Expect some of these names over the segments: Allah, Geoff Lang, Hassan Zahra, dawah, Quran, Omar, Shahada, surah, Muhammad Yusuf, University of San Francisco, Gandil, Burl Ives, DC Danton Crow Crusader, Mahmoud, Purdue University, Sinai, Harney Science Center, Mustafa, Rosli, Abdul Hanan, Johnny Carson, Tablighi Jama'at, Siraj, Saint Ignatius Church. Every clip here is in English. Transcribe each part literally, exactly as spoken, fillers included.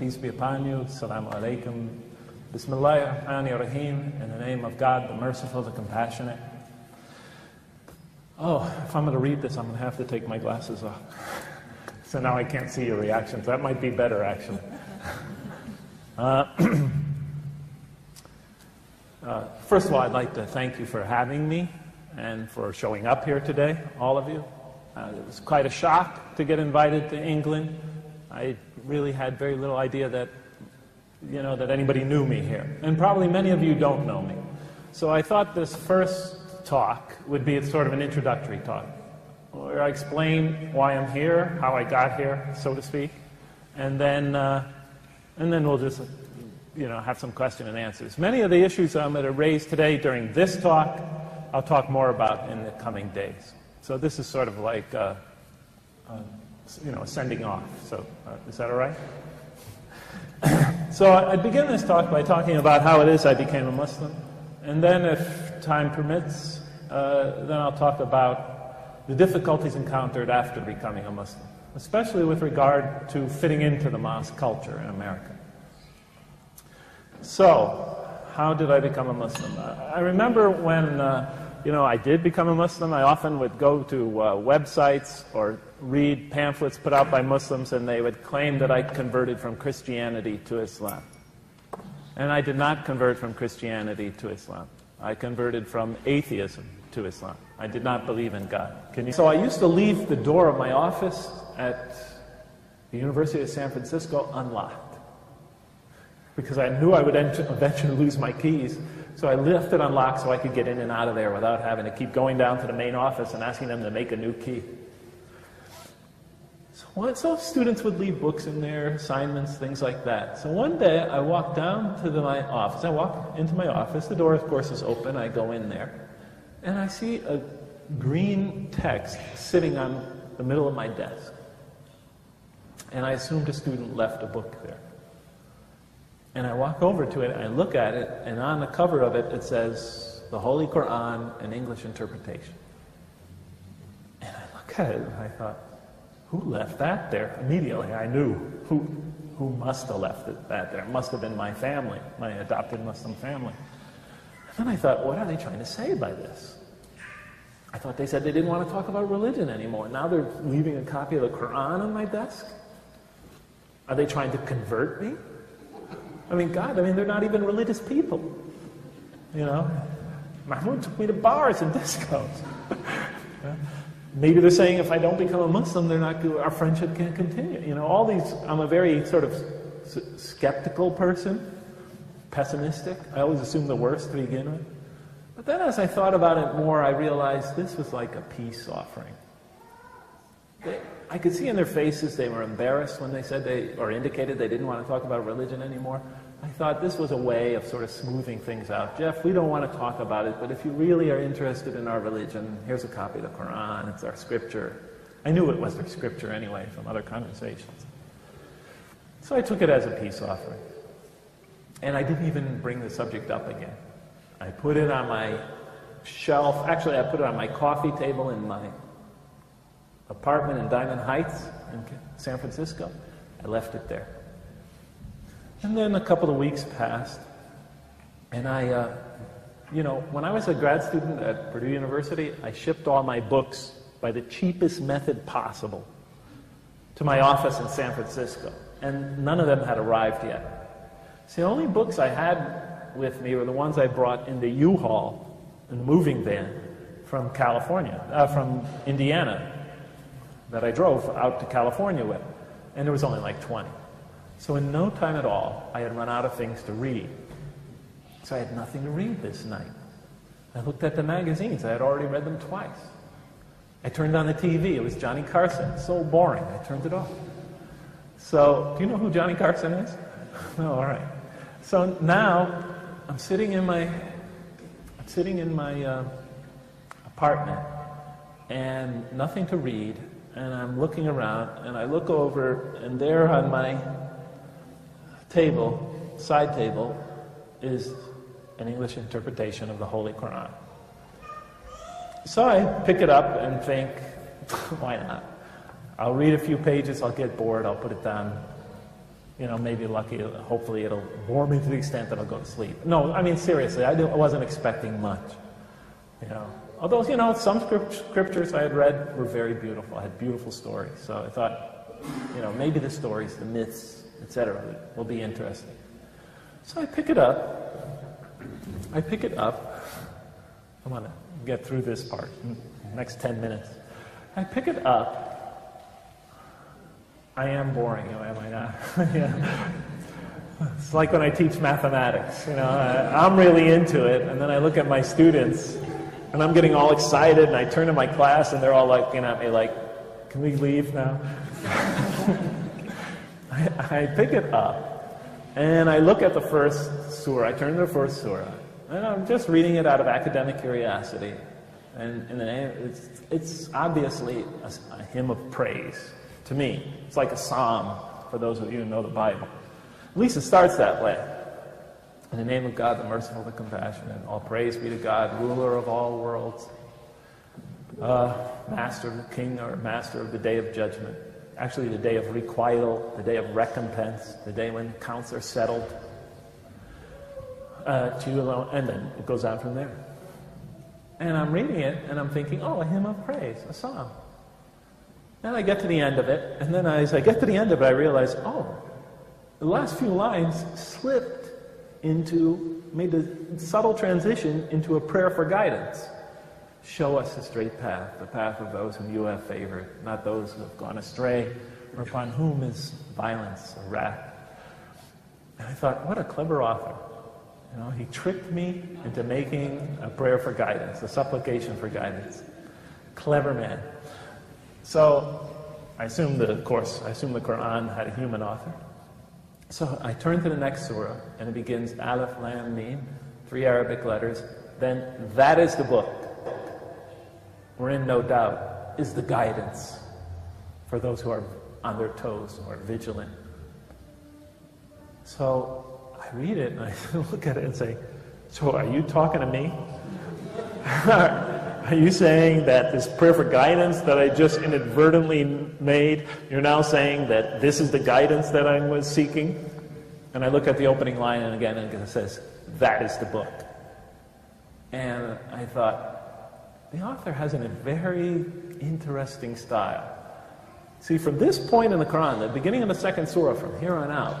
Peace be upon you. Assalamu alaikum. Bismillahir Rahmanir Rahim. In the name of God, the merciful, the compassionate. Oh, if I'm going to read this, I'm going to have to take my glasses off. So now I can't see your reactions. That might be better, actually. Uh, uh, first of all, I'd like to thank you for having me and for showing up here today, all of you. Uh, it was quite a shock to get invited to England. I really had very little idea that, you know, that anybody knew me here. And probably many of you don't know me. So I thought this first talk would be sort of an introductory talk, where I explain why I'm here, how I got here, so to speak, and then, uh, and then we'll just, you know, have some question and answers. Many of the issues I'm going to raise today during this talk, I'll talk more about in the coming days. So this is sort of like, uh, uh, you know, a sending off. So uh, is that all right? So I begin this talk by talking about how it is I became a Muslim, and then, if time permits, uh, then I'll talk about the difficulties encountered after becoming a Muslim, especially with regard to fitting into the mosque culture in America. So, how did I become a Muslim? I remember when, uh, you know, I did become a Muslim, I often would go to uh, websites or read pamphlets put out by Muslims, and they would claim that I converted from Christianity to Islam. And I did not convert from Christianity to Islam. I converted from atheism to Islam. I did not believe in God. Can you? So I used to leave the door of my office at the University of San Francisco unlocked, because I knew I would eventually lose my keys. So I left it unlocked so I could get in and out of there without having to keep going down to the main office and asking them to make a new key. So, one, so students would leave books in there, assignments, things like that. So one day I walked down to the, my office. I walk into my office. The door, of course, is open. I go in there. And I see a green text sitting on the middle of my desk. And I assumed a student left a book there. And I walk over to it, and I look at it, and on the cover of it, it says, "The Holy Quran, an English interpretation." And I look at it, and I thought, who left that there? Immediately, I knew who, who must have left it, that there. It must have been my family, my adopted Muslim family. And I thought, what are they trying to say by this? I thought they said they didn't want to talk about religion anymore. Now they're leaving a copy of the Quran on my desk? Are they trying to convert me? I mean, God, I mean, they're not even religious people. You know? Mahmoud took me to bars and discos. Maybe they're saying if I don't become a Muslim, they're not, our friendship can't continue. You know, all these, I'm a very sort of skeptical person. Pessimistic. I always assume the worst to begin with. But then as I thought about it more, I realized this was like a peace offering. They, I could see in their faces they were embarrassed when they said they, or indicated they didn't want to talk about religion anymore. I thought this was a way of sort of smoothing things out. Jeff, we don't want to talk about it, but if you really are interested in our religion, here's a copy of the Quran, it's our scripture. I knew it was their scripture anyway from other conversations. So I took it as a peace offering. And I didn't even bring the subject up again. I put it on my shelf. Actually, I put it on my coffee table in my apartment in Diamond Heights in San Francisco. I left it there. And then a couple of weeks passed. And I, uh, you know, when I was a grad student at Purdue University, I shipped all my books by the cheapest method possible to my office in San Francisco. And none of them had arrived yet. So the only books I had with me were the ones I brought in the U-Haul, in the moving van, from California, uh, from Indiana, that I drove out to California with. And there was only like twenty. So in no time at all, I had run out of things to read. So I had nothing to read this night. I looked at the magazines. I had already read them twice. I turned on the T V. It was Johnny Carson. So boring. I turned it off. So, do you know who Johnny Carson is? No, all right. So now I'm sitting in my I'm sitting in my uh, apartment and nothing to read, and I'm looking around, and I look over, and there on my table, side table, is an English interpretation of the Holy Quran. So I pick it up and think, why not? I'll read a few pages, I'll get bored, I'll put it down. you know, maybe lucky, hopefully it'll bore me to the extent that I'll go to sleep. No, I mean, seriously, I, didn't, I wasn't expecting much, you know. Although, you know, some scriptures I had read were very beautiful. I had beautiful stories. So I thought, you know, maybe the stories, the myths, et cetera, will be interesting. So I pick it up. I pick it up. I want to get through this part, next ten minutes. I pick it up. I am boring, you know, am I not? Yeah. It's like when I teach mathematics, you know, I, I'm really into it, and then I look at my students, and I'm getting all excited, and I turn to my class, and they're all looking at me like, can we leave now? I, I pick it up, and I look at the first surah, I turn to the first surah, and I'm just reading it out of academic curiosity, and, and then it's, it's obviously a, a hymn of praise. To me, it's like a psalm, for those of you who know the Bible. At least it starts that way. In the name of God, the merciful, the compassionate, all praise be to God, ruler of all worlds, uh, master of the king, or master of the day of judgment. Actually, the day of requital, the day of recompense, the day when accounts are settled. Uh, to you alone, and then it goes on from there. And I'm reading it, and I'm thinking, oh, a hymn of praise, a psalm. And I get to the end of it, and then as I get to the end of it, I realize, oh, the last few lines slipped into, made a subtle transition into a prayer for guidance. Show us the straight path, the path of those whom you have favored, not those who have gone astray, or upon whom is violence or wrath. And I thought, what a clever author. You know, he tricked me into making a prayer for guidance, a supplication for guidance. Clever man. So, I assume the, of course, I assume the Quran had a human author. So I turn to the next surah, and it begins Alif, Lam, Mim, three Arabic letters. Then that is the book. We're in no doubt is the guidance for those who are on their toes or vigilant. So I read it and I look at it and say, "So are you talking to me?" Are you saying that this prayer for guidance that I just inadvertently made, you're now saying that this is the guidance that I was seeking? And I look at the opening line, and again it says, that is the book. And I thought, the author has a very interesting style. See, from this point in the Quran, the beginning of the second surah, from here on out,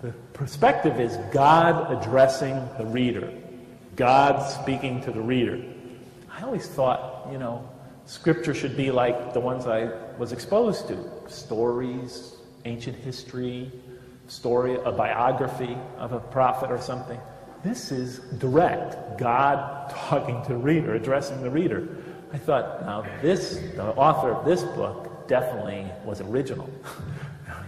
the perspective is God addressing the reader, God speaking to the reader. I always thought, you know, scripture should be like the ones I was exposed to. Stories, ancient history, story, a biography of a prophet or something. This is direct, God talking to the reader, addressing the reader. I thought, now this, the author of this book definitely was original.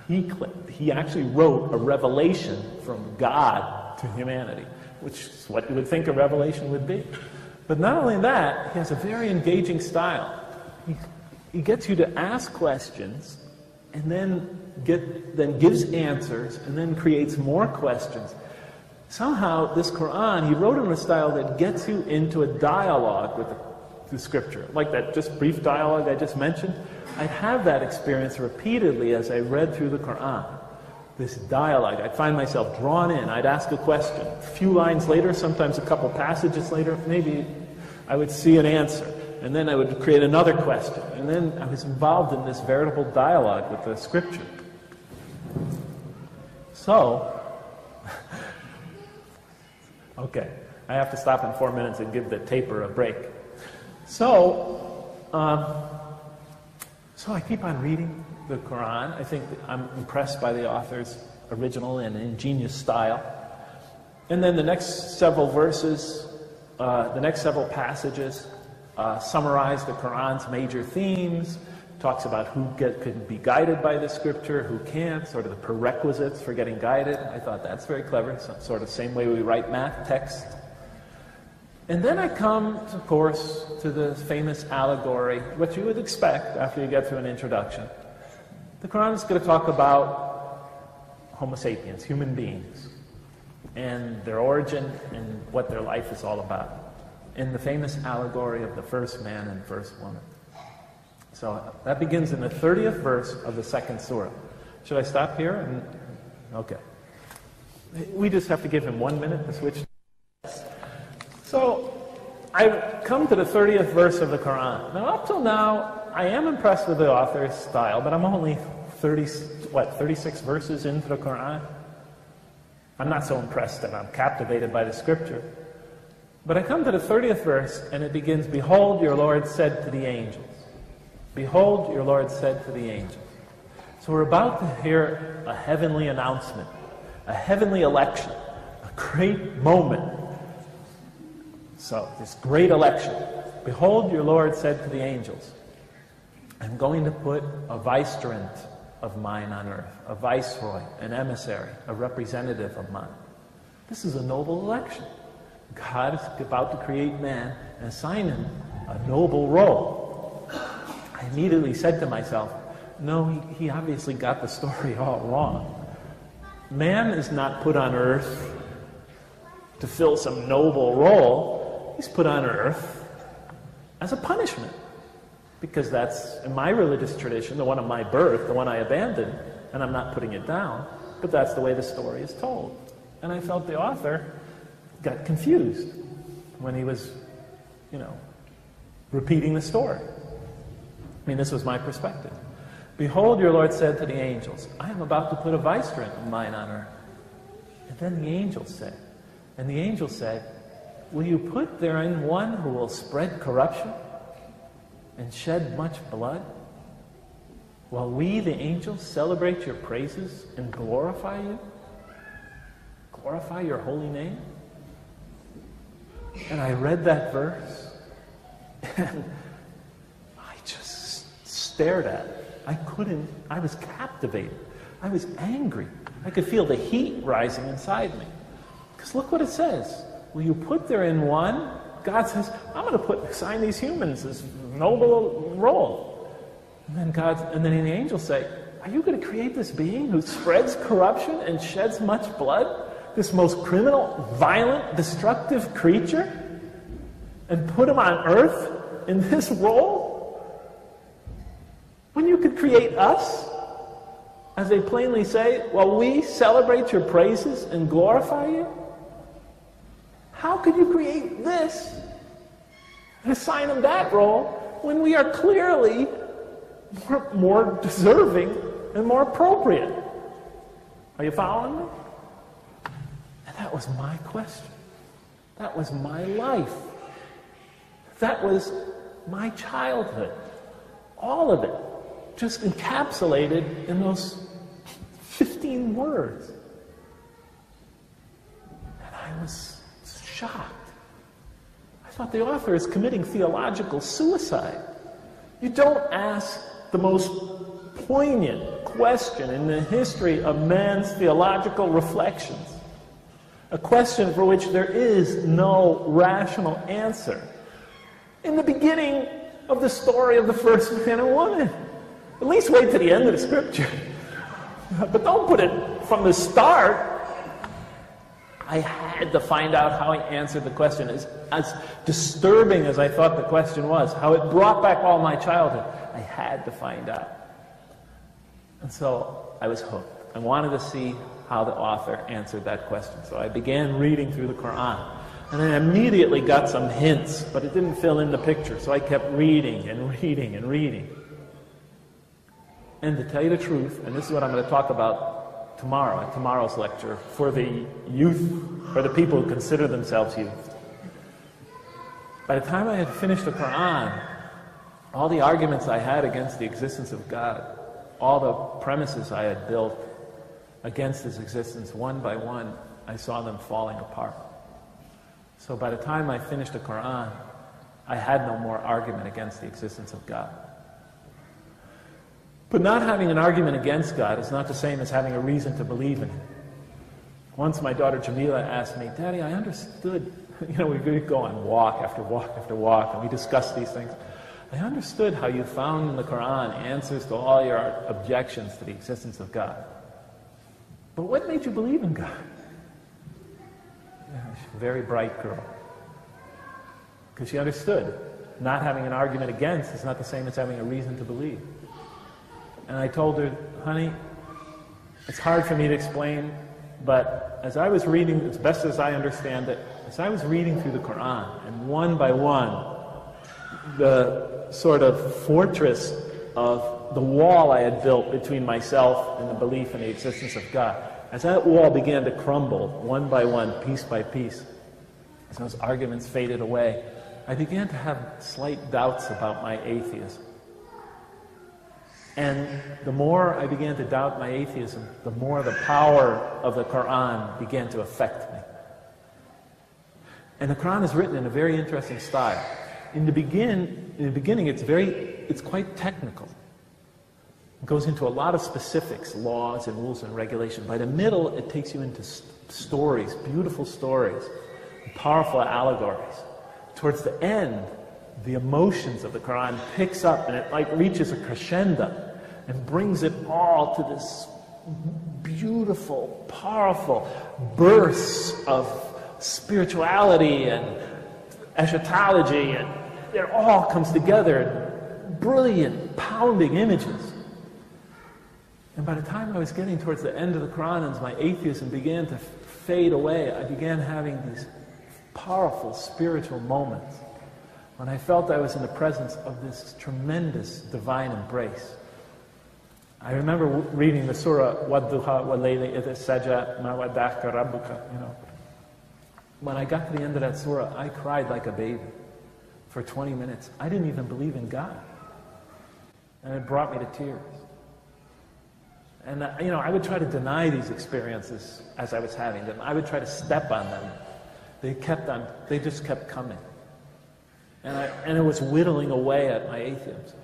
He, clicked, he actually wrote a revelation from God to humanity, which is what you would think a revelation would be. But not only that, he has a very engaging style. He, he gets you to ask questions, and then, get, then gives answers, and then creates more questions. Somehow, this Quran, he wrote in a style that gets you into a dialogue with the, the scripture. Like that just brief dialogue I just mentioned. I have that experience repeatedly as I read through the Quran. This dialogue, I'd find myself drawn in, I'd ask a question. A few lines later, sometimes a couple passages later, maybe I would see an answer, and then I would create another question, and then I was involved in this veritable dialogue with the scripture. So, okay, I have to stop in four minutes and give the taper a break. So, um, so I keep on reading the Quran. I think I'm impressed by the author's original and ingenious style. And then the next several verses, uh, the next several passages uh, summarize the Quran's major themes, talks about who get, can be guided by the scripture, who can't, sort of the prerequisites for getting guided. I thought that's very clever, so, sort of same way we write math text. And then I come, of course, to the famous allegory, which you would expect after you get through an introduction. The Quran is going to talk about Homo sapiens, human beings, and their origin and what their life is all about, in the famous allegory of the first man and first woman. So that begins in the thirtieth verse of the second surah. Should I stop here and Okay. We just have to give him one minute to switch. So I've come to the thirtieth verse of the Quran. Now, up till now, I am impressed with the author's style, but I'm only thirty, what, thirty-six verses into the Quran. I'm not so impressed and I'm captivated by the scripture. But I come to the thirtieth verse and it begins, "Behold, your Lord said to the angels." Behold, your Lord said to the angels. So we're about to hear a heavenly announcement, a heavenly election, a great moment. So, this great election. Behold, your Lord said to the angels, I'm going to put a vicegerent of mine on earth, a viceroy, an emissary, a representative of mine. This is a noble election. God is about to create man and assign him a noble role. I immediately said to myself, no, he, he obviously got the story all wrong. Man is not put on earth to fill some noble role. He's put on earth as a punishment. Because that's, in my religious tradition, the one of my birth, the one I abandoned, and I'm not putting it down, but that's the way the story is told. And I felt the author got confused when he was, you know, repeating the story. I mean, this was my perspective. Behold, your Lord said to the angels, I am about to put a vicegerent of mine on earth. And then the angels said, and the angels said, will you put therein one who will spread corruption and shed much blood, while we, the angels, celebrate your praises and glorify you, glorify your holy name? And I read that verse, and I just stared at it. I couldn't, I was captivated. I was angry. I could feel the heat rising inside me. Because look what it says. Will you put therein one? God says, I'm going to put, assign these humans this noble role. And then God, and then the angels say, are you going to create this being who spreads corruption and sheds much blood? This most criminal, violent, destructive creature? And put him on earth in this role? When you could create us? As they plainly say, while we celebrate your praises and glorify you? How could you create this and assign him that role when we are clearly more, more deserving and more appropriate? Are you following me? And that was my question. That was my life. That was my childhood. All of it just encapsulated in those fifteen words. And I was shocked. I thought the author is committing theological suicide. You don't ask the most poignant question in the history of man's theological reflections, a question for which there is no rational answer. In the beginning of the story of the first man and woman, at least wait to the end of the scripture. But don't put it from the start. I had to find out how I answered the question. As, as disturbing as I thought the question was, how it brought back all my childhood, I had to find out. And so I was hooked. I wanted to see how the author answered that question. So I began reading through the Quran. And I immediately got some hints, but it didn't fill in the picture. So I kept reading and reading and reading. And to tell you the truth, and this is what I'm going to talk about tomorrow, at tomorrow's lecture, for the youth, for the people who consider themselves youth. By the time I had finished the Quran, all the arguments I had against the existence of God, all the premises I had built against His existence, one by one, I saw them falling apart. So by the time I finished the Quran, I had no more argument against the existence of God. But not having an argument against God is not the same as having a reason to believe in Him. Once my daughter Jamila asked me, Daddy, I understood, you know, we would go on walk after walk after walk, and we discussed these things. I understood how you found in the Quran answers to all your objections to the existence of God. But what made you believe in God? Yeah, she's a very bright girl. Because she understood not having an argument against is not the same as having a reason to believe. And I told her, honey, It's hard for me to explain, but as I was reading, as best as I understand it, as I was reading through the Quran, and one by one, the sort of fortress of the wall I had built between myself and the belief in the existence of God, as that wall began to crumble, one by one, piece by piece, as those arguments faded away, I began to have slight doubts about my atheism. And the more I began to doubt my atheism, the more the power of the Quran began to affect me. And the Quran is written in a very interesting style. In the begin, in the beginning, it's very, it's quite technical. It goes into a lot of specifics, laws and rules and regulations. By the middle, it takes you into st stories, beautiful stories, powerful allegories. Towards the end, the emotions of the Quran picks up and it like reaches a crescendo and brings it all to this beautiful, powerful bursts of spirituality and eschatology, and it all comes together in brilliant, pounding images. And by the time I was getting towards the end of the Quran and my atheism began to fade away, I began having these powerful spiritual moments when I felt I was in the presence of this tremendous divine embrace. I remember reading the surah, وَالضُّحَى وَاللَّيْلِ إِذْ سَجَى مَا وَدَّعَكَ رَبُّكَ, you know. When I got to the end of that surah, I cried like a baby for twenty minutes. I didn't even believe in God. And it brought me to tears. And, uh, you know, I would try to deny these experiences as I was having them. I would try to step on them. They kept on, they just kept coming. And, I, and it was whittling away at my atheism.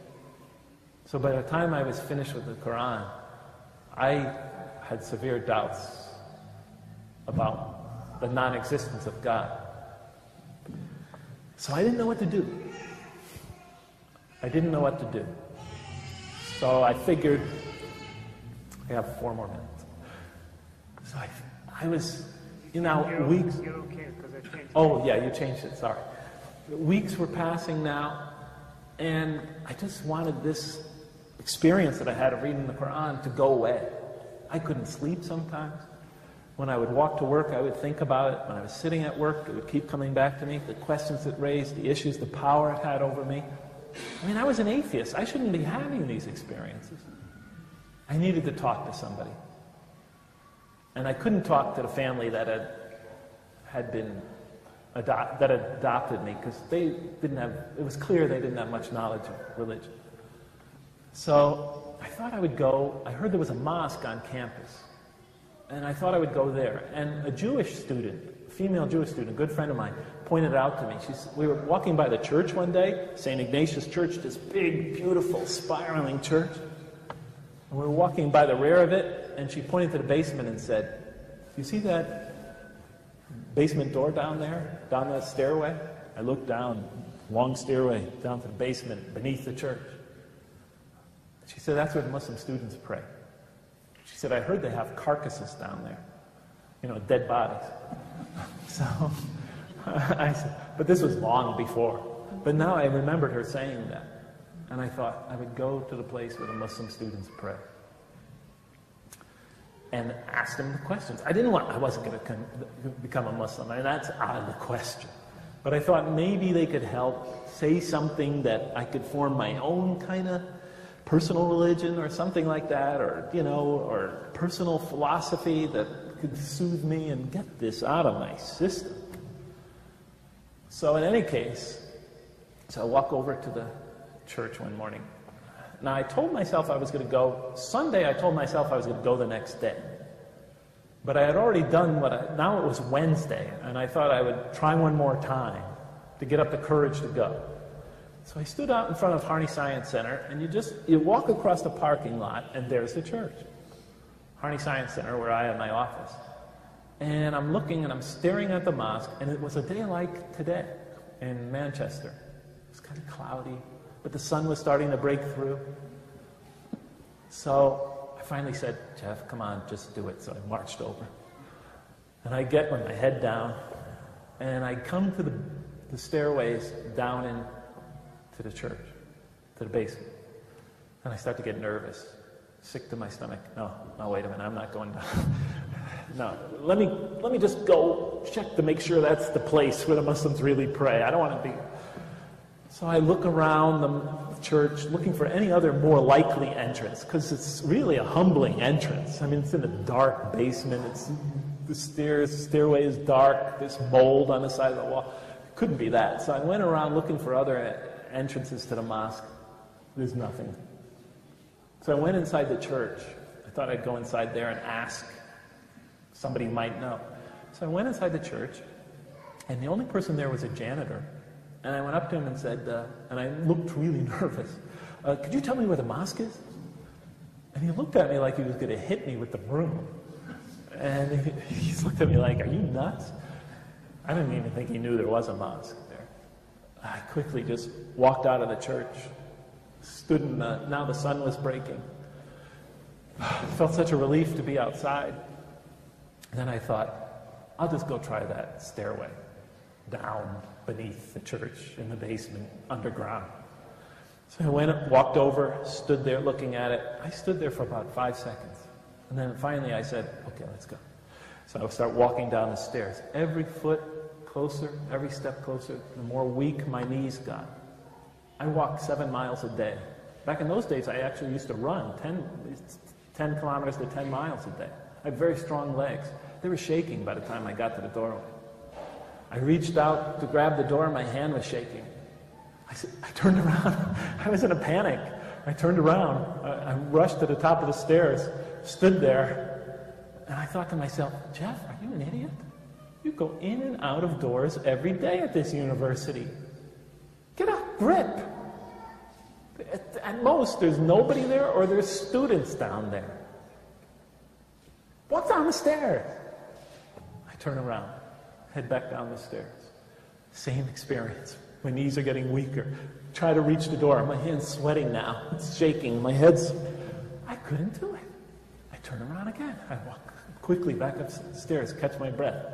So by the time I was finished with the Quran, I had severe doubts about the non-existence of God. So I didn't know what to do. I didn't know what to do. So I figured, I have four more minutes. So I, I was, you know, you're, weeks. You're okay, 'cause I changed it. Oh yeah, you changed it, sorry. Weeks were passing now, and I just wanted this experience that I had of reading the Quran to go away. I couldn't sleep sometimes. When I would walk to work, I would think about it. When I was sitting at work, it would keep coming back to me. The questions it raised, the issues, the power it had over me. I mean, I was an atheist. I shouldn't be having these experiences. I needed to talk to somebody. And I couldn't talk to the family that had, had been, adopt, that had adopted me, because they didn't have, it was clear they didn't have much knowledge of religion. So I thought I would go, I heard there was a mosque on campus. And I thought I would go there. And a Jewish student, female Jewish student, a good friend of mine, pointed it out to me. She's, we were walking by the church one day, Saint Ignatius Church, this big, beautiful, spiraling church. And we were walking by the rear of it, and she pointed to the basement and said, "You see that basement door down there, down that stairway?" I looked down, long stairway, down to the basement, beneath the church. She said, "That's where the Muslim students pray." She said, "I heard they have carcasses down there, you know, dead bodies." So I said, but this was long before. But now I remembered her saying that. And I thought I would go to the place where the Muslim students pray and ask them the questions. I didn't want, I wasn't going to become a Muslim. I mean, that's out of the question. But I thought maybe they could help say something that I could form my own kind of personal religion or something like that, or, you know, or personal philosophy that could soothe me and get this out of my system. So in any case, so I walk over to the church one morning. Now I told myself I was going to go, Sunday I told myself I was going to go the next day. But I had already done what I, now it was Wednesday, and I thought I would try one more time to get up the courage to go. So I stood out in front of Harney Science Center, and you just, you walk across the parking lot, and there's the church. Harney Science Center, where I have my office. And I'm looking, and I'm staring at the mosque, and it was a day like today in Manchester. It was kind of cloudy, but the sun was starting to break through. So I finally said, "Jeff, come on, just do it." So I marched over. And I get with my head down, and I come to the, the stairways down in, to the church, to the basement. And I start to get nervous. sick to my stomach. No, no, wait a minute, I'm not going down. No, let me, let me just go check to make sure that's the place where the Muslims really pray. I don't want to be... So I look around the church looking for any other more likely entrance, because it's really a humbling entrance. I mean, it's in a dark basement. It's, the stairs, the stairway is dark. There's mold on the side of the wall. It couldn't be that. So I went around looking for other entrances to the mosque. There's nothing. So I went inside the church. I thought I'd go inside there and ask. Somebody might know. So I went inside the church, and the only person there was a janitor. And I went up to him and said, uh, and I looked really nervous, uh, could you tell me where the mosque is? And he looked at me like he was going to hit me with the broom. And he, he looked at me like, are you nuts? I didn't even think he knew there was a mosque there. I quickly just walked out of the church, stood in the, now the sun was breaking. I felt such a relief to be outside. And then I thought, I'll just go try that stairway down beneath the church, in the basement, underground. So I went up, walked over, stood there looking at it. I stood there for about five seconds. And then finally I said, okay, let's go. So I would start walking down the stairs. Every foot closer, every step closer, the more weak my knees got. I walked seven miles a day. Back in those days, I actually used to run ten, ten kilometers to ten miles a day. I had very strong legs. They were shaking by the time I got to the doorway. I reached out to grab the door, my hand was shaking. I, said, I turned around, I was in a panic. I turned around, I, I rushed to the top of the stairs, stood there, and I thought to myself, Jeff, are you an idiot? You go in and out of doors every day at this university. Get a grip. At, at most, there's nobody there or there's students down there. What's on the stairs? I turn around. Head back down the stairs. Same experience. My knees are getting weaker. Try to reach the door. My hand's sweating now. It's shaking. My head's... I couldn't do it. I turn around again. I walk quickly back upstairs, catch my breath.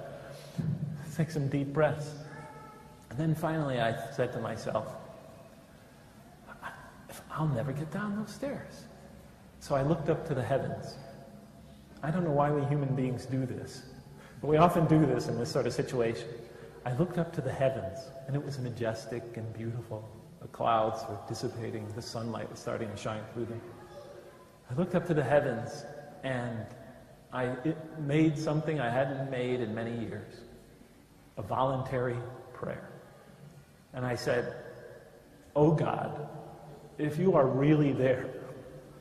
Take some deep breaths. And then finally I said to myself, I'll never get down those stairs. So I looked up to the heavens. I don't know why we human beings do this. But we often do this in this sort of situation. I looked up to the heavens, and it was majestic and beautiful. The clouds were dissipating, the sunlight was starting to shine through them. I looked up to the heavens, and I it made something I hadn't made in many years, a voluntary prayer. And I said, oh God, if you are really there,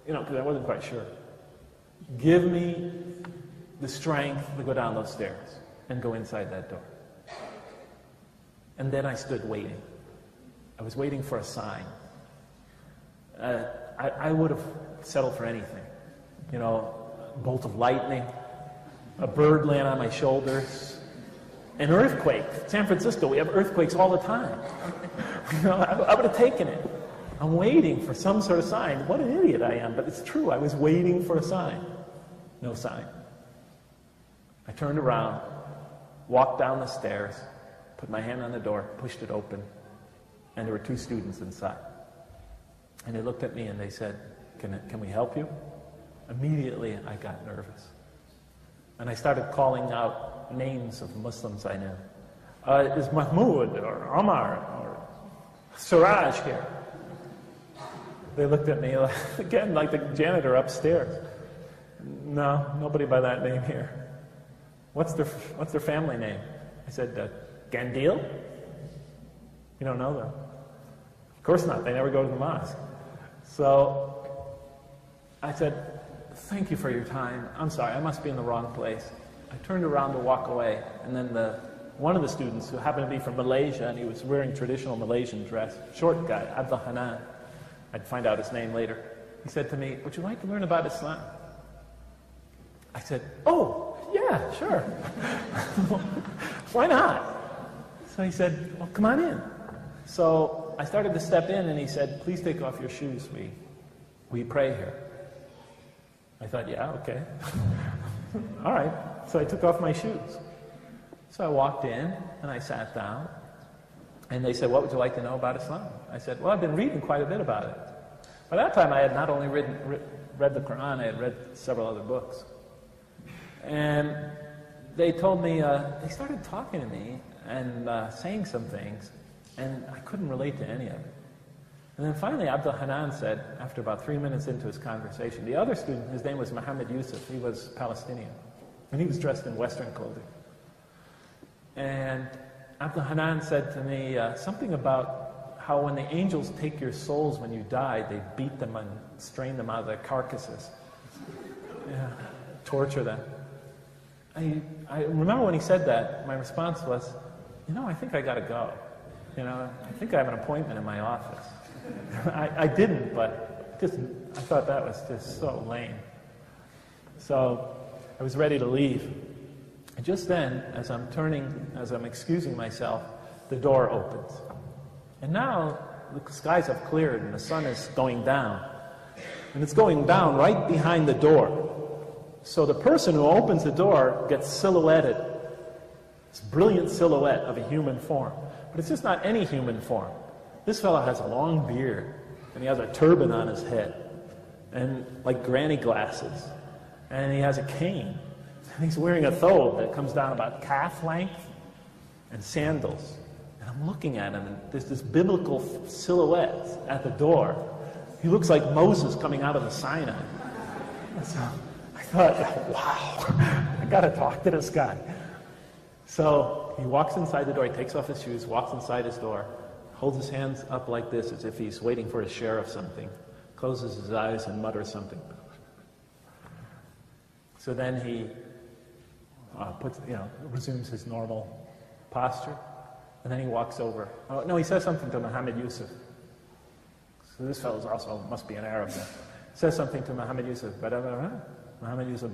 you know, because I wasn't quite sure, give me the strength to go down those stairs and go inside that door. And then I stood waiting. I was waiting for a sign. Uh, I, I would have settled for anything. You know, a bolt of lightning, a bird land on my shoulders, an earthquake. San Francisco, we have earthquakes all the time. You know, I, I would have taken it. I'm waiting for some sort of sign. What an idiot I am, but it's true. I was waiting for a sign. No sign. I turned around, walked down the stairs, put my hand on the door, pushed it open, and there were two students inside. And they looked at me and they said, can, can we help you? Immediately, I got nervous. And I started calling out names of Muslims I knew. Uh, is Mahmoud or Omar or Siraj here? They looked at me, like, again, like the janitor upstairs. No, nobody by that name here. What's their, what's their family name? I said, uh, Gandil? You don't know them. Of course not. They never go to the mosque. So I said, thank you for your time. I'm sorry. I must be in the wrong place. I turned around to walk away. And then the, one of the students, who happened to be from Malaysia, and he was wearing traditional Malaysian dress, short guy, Abdul Hanan. I'd find out his name later. He said to me, would you like to learn about Islam? I said, oh. Yeah, sure. Why not? So he said, well, come on in. So I started to step in, and he said, please take off your shoes. We, we pray here. I thought, yeah, okay. All right. So I took off my shoes. So I walked in, and I sat down. And they said, what would you like to know about Islam? I said, well, I've been reading quite a bit about it. By that time, I had not only written, read the Quran, I had read several other books. And they told me, uh, they started talking to me and uh, saying some things, and I couldn't relate to any of it. And then finally, Abdul Hanan said, after about three minutes into his conversation, the other student, his name was Muhammad Yusuf, he was Palestinian, and he was dressed in Western clothing. And Abdul Hanan said to me uh, something about how when the angels take your souls when you die, they beat them and strain them out of their carcasses, yeah, torture them. I, I remember when he said that, my response was, you know, I think I gotta go. You know, I think I have an appointment in my office. I, I didn't, but just I thought that was just so lame. So I was ready to leave. And just then, as I'm turning, as I'm excusing myself, the door opens. And now the skies have cleared and the sun is going down. And it's going down right behind the door. So the person who opens the door gets silhouetted. This brilliant silhouette of a human form. But it's just not any human form. This fellow has a long beard, and he has a turban on his head, and like granny glasses, and he has a cane, and he's wearing a thobe that comes down about calf length, and sandals. And I'm looking at him, and there's this biblical silhouette at the door. He looks like Moses coming out of the Sinai. So I thought, wow, I gotta talk to this guy. So he walks inside the door, he takes off his shoes, walks inside his door, holds his hands up like this as if he's waiting for his share of something, closes his eyes and mutters something. So then he uh, puts, you know, resumes his normal posture, and then he walks over. Oh, no, he says something to Muhammad Yusuf. So this fellow also must be an Arab then. Says something to Muhammad Yusuf. Muhammad Yusuf.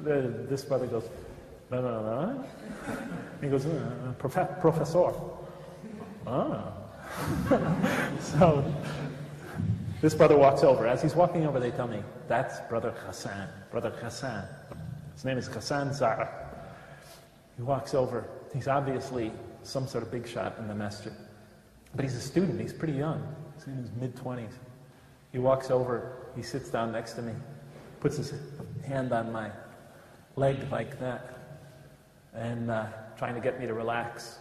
This brother goes, no, no, no. He goes, uh, prof professor. Ah. So this brother walks over. As he's walking over, they tell me, that's Brother Hassan. Brother Hassan. His name is Hassan Zahra. He walks over. He's obviously some sort of big shot in the masjid. But he's a student. He's pretty young. He's in his mid-twenties. He walks over. He sits down next to me, puts his hand on my leg like that, and uh, trying to get me to relax.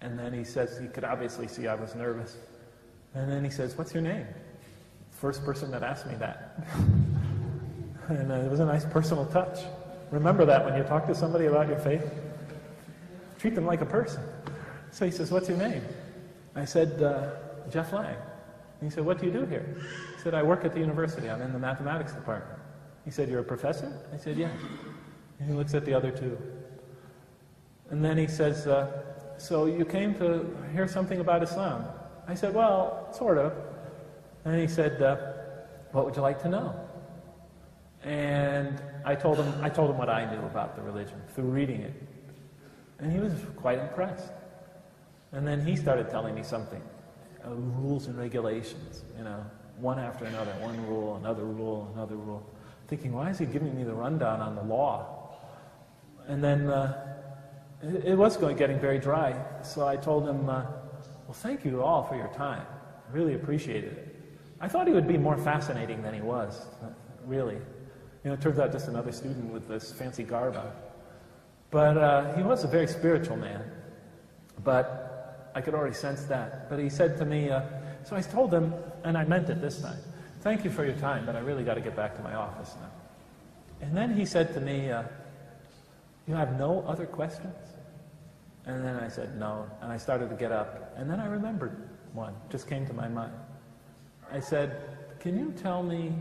And then he says, he could obviously see I was nervous. And then he says, what's your name? First person that asked me that. And uh, it was a nice personal touch. Remember that when you talk to somebody about your faith. Treat them like a person. So he says, what's your name? I said, uh, Geoff Lang. And he said, what do you do here? He said, I work at the university. I'm in the mathematics department. He said, you're a professor? I said, yeah. And he looks at the other two. And then he says, uh, so you came to hear something about Islam? I said, well, sort of. And he said, uh, what would you like to know? And I told him, I told him what I knew about the religion through reading it. And he was quite impressed. And then he started telling me something, uh, rules and regulations, you know, one after another, one rule, another rule, another rule. Thinking, why is he giving me the rundown on the law? And then, uh, it was going getting very dry, so I told him, uh, well, thank you all for your time. I really appreciated it. I thought he would be more fascinating than he was, really. You know, it turns out just another student with this fancy garb on. But uh, he was a very spiritual man, but I could already sense that. But he said to me, uh, so I told him, and I meant it this time, thank you for your time, but I really got to get back to my office now. And then he said to me, uh, you have no other questions? And then I said, no, and I started to get up. And then I remembered one, just came to my mind. I said, can you tell me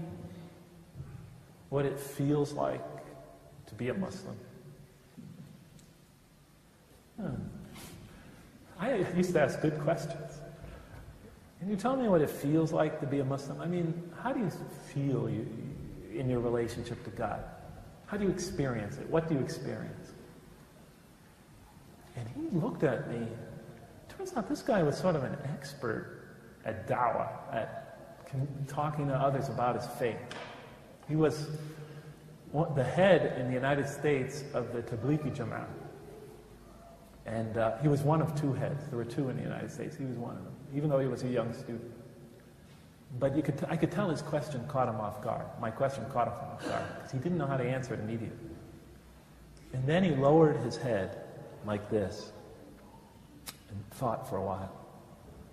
what it feels like to be a Muslim? Hmm. I used to ask good questions. Can you tell me what it feels like to be a Muslim? I mean, how do you feel you, in your relationship to God? How do you experience it? What do you experience? And he looked at me. Turns out this guy was sort of an expert at dawah, at talking to others about his faith. He was the head in the United States of the Tablighi Jama'at. And uh, he was one of two heads. There were two in the United States. He was one of them, even though he was a young student. But you could t I could tell his question caught him off guard. My question caught him off guard, because he didn't know how to answer it immediately. And then he lowered his head like this and thought for a while.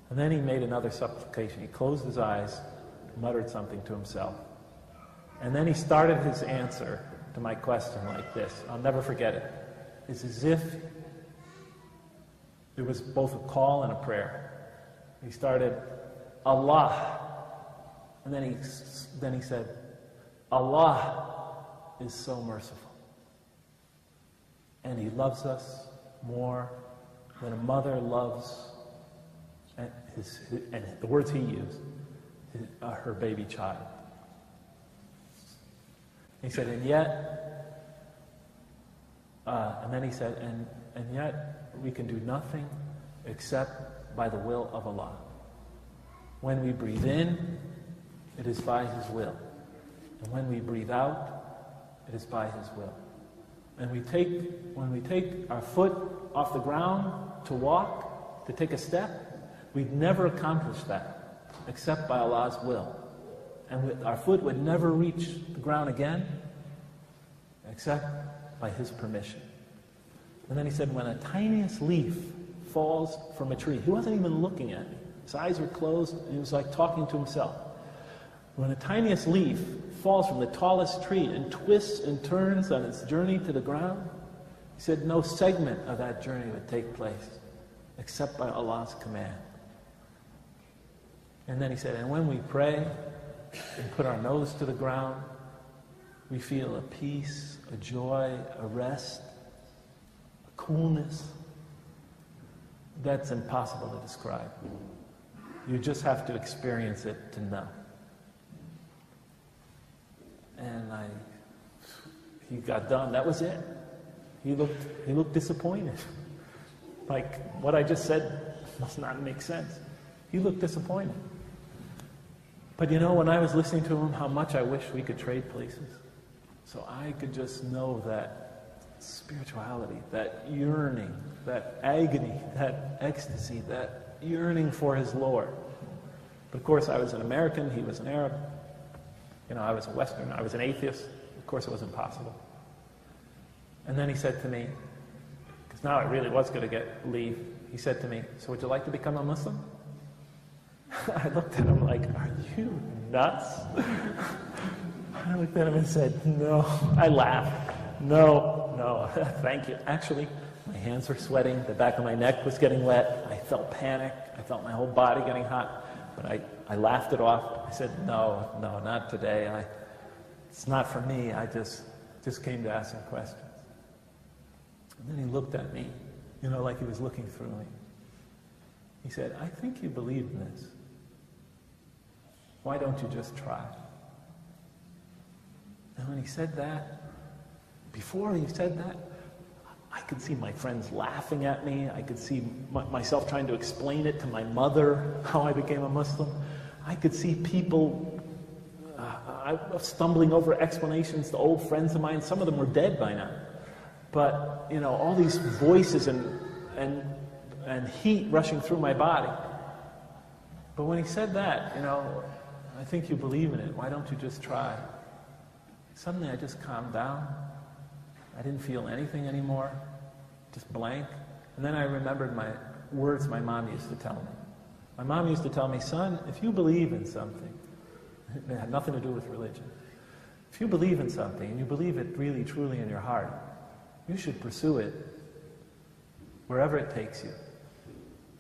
And then he made another supplication. He closed his eyes, muttered something to himself. And then he started his answer to my question like this. I'll never forget it. It's as if it was both a call and a prayer. He started, Allah. And then he, then he said, Allah is so merciful. And he loves us more than a mother loves and, his, his, and the words he used, his, uh, her baby child. He said, and yet, uh, and then he said, and, and yet we can do nothing except by the will of Allah. When we breathe in, it is by His will. And when we breathe out, it is by His will. And we take, when we take our foot off the ground to walk, to take a step, we'd never accomplish that except by Allah's will. And with, our foot would never reach the ground again except by His permission. And then he said, when a tiniest leaf falls from a tree, he wasn't even looking at me. His eyes were closed, and he was like talking to himself. When the tiniest leaf falls from the tallest tree and twists and turns on its journey to the ground, he said no segment of that journey would take place except by Allah's command. And then he said, and when we pray and put our nose to the ground, we feel a peace, a joy, a rest, a coolness that's impossible to describe. You just have to experience it to know. And I, he got done. That was it. He looked, he looked disappointed. Like, what I just said must not make sense. He looked disappointed. But you know, when I was listening to him, how much I wish we could trade places. So I could just know that spirituality, that yearning, that agony, that ecstasy, that yearning for his Lord. But of course, I was an American, he was an Arab. You know, I was a Western, I was an atheist. Of course it was impossible. And then he said to me, because now I really was going to get leave, he said to me, so would you like to become a Muslim? I looked at him like, are you nuts? I looked at him and said, no. I laughed. No, no, thank you. Actually, my hands were sweating, the back of my neck was getting wet, I felt panic, I felt my whole body getting hot, but I, I laughed it off. I said, no, no, not today. I, it's not for me. I just, just came to ask some questions. And then he looked at me, you know, like he was looking through me. He said, I think you believe in this. Why don't you just try? And when he said that, before he said that, I could see my friends laughing at me. I could see my, myself trying to explain it to my mother, how I became a Muslim. I could see people uh, I was stumbling over explanations to old friends of mine. Some of them were dead by now. But, you know, all these voices and, and, and heat rushing through my body. But when he said that, you know, I think you believe in it. Why don't you just try? Suddenly I just calmed down. I didn't feel anything anymore. Just blank. And then I remembered my words my mom used to tell me. My mom used to tell me, son, if you believe in something, it had nothing to do with religion. If you believe in something, and you believe it really, truly in your heart, you should pursue it wherever it takes you,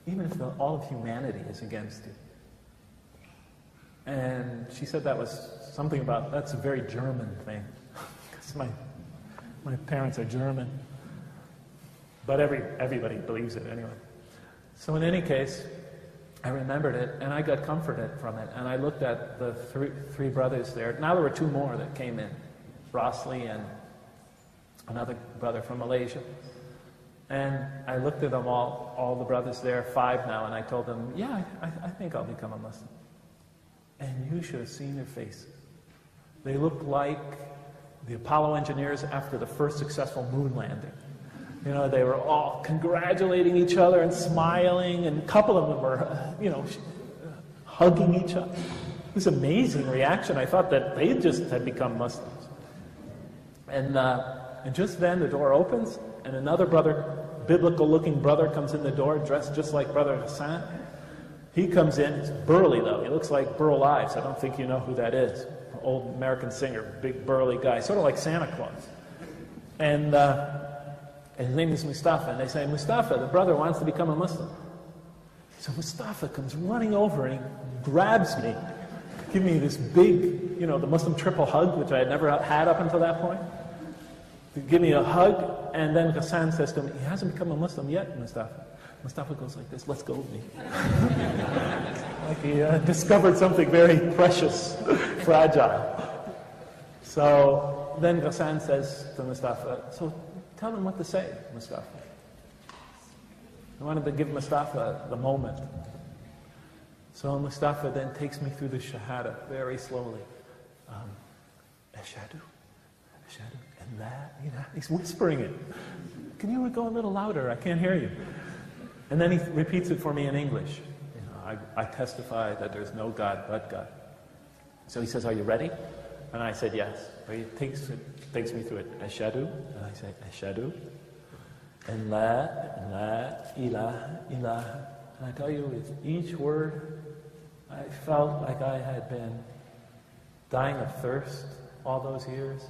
even if the, all of humanity is against you. And she said that was something about, that's a very German thing, because my, my parents are German. But every, everybody believes it anyway. So in any case, I remembered it, and I got comforted from it, and I looked at the three, three brothers there. Now there were two more that came in, Rosli and another brother from Malaysia. And I looked at them all, all the brothers there, five now, and I told them, yeah, I, I think I'll become a Muslim. And you should have seen their faces. They looked like the Apollo engineers after the first successful moon landing. You know, they were all congratulating each other and smiling, and a couple of them were, you know, hugging each other. This amazing reaction. I thought that they just had become Muslims. And, uh, and just then the door opens, and another brother, biblical-looking brother, comes in the door, dressed just like Brother Hassan. He comes in. He's burly, though. He looks like Burl Ives. I don't think you know who that is. Old American singer, big burly guy, sort of like Santa Claus. And, uh, and his name is Mustafa. And they say, Mustafa, the brother wants to become a Muslim. So Mustafa comes running over, and he grabs me, give me this big, you know, the Muslim triple hug, which I had never had up until that point. They give me a hug, and then Hassan says to me, he hasn't become a Muslim yet, Mustafa. Mustafa goes like this, let's go with me. Like he uh, discovered something very precious, fragile. So then Hassan says to Mustafa, so tell him what to say, Mustafa. I wanted to give Mustafa the moment. So Mustafa then takes me through the Shahada very slowly. Um, Ashadu, Ashadu, and that, you know, he's whispering it. Can you go a little louder? I can't hear you. And then he repeats it for me in English. You know, I, I testify that there's no God but God. So he says, are you ready? And I said, yes. But he takes, takes me through it. Ashadu, and I say, Ashadu, and la, and la, ilaha, ilaha. And I tell you, with each word, I felt like I had been dying of thirst all those years.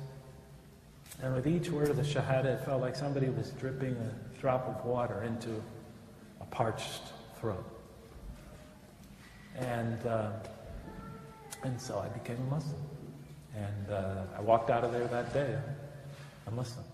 And with each word of the Shahada, it felt like somebody was dripping a drop of water into a parched throat. And, uh, and so I became a Muslim. And uh, I walked out of there that day, a Muslim.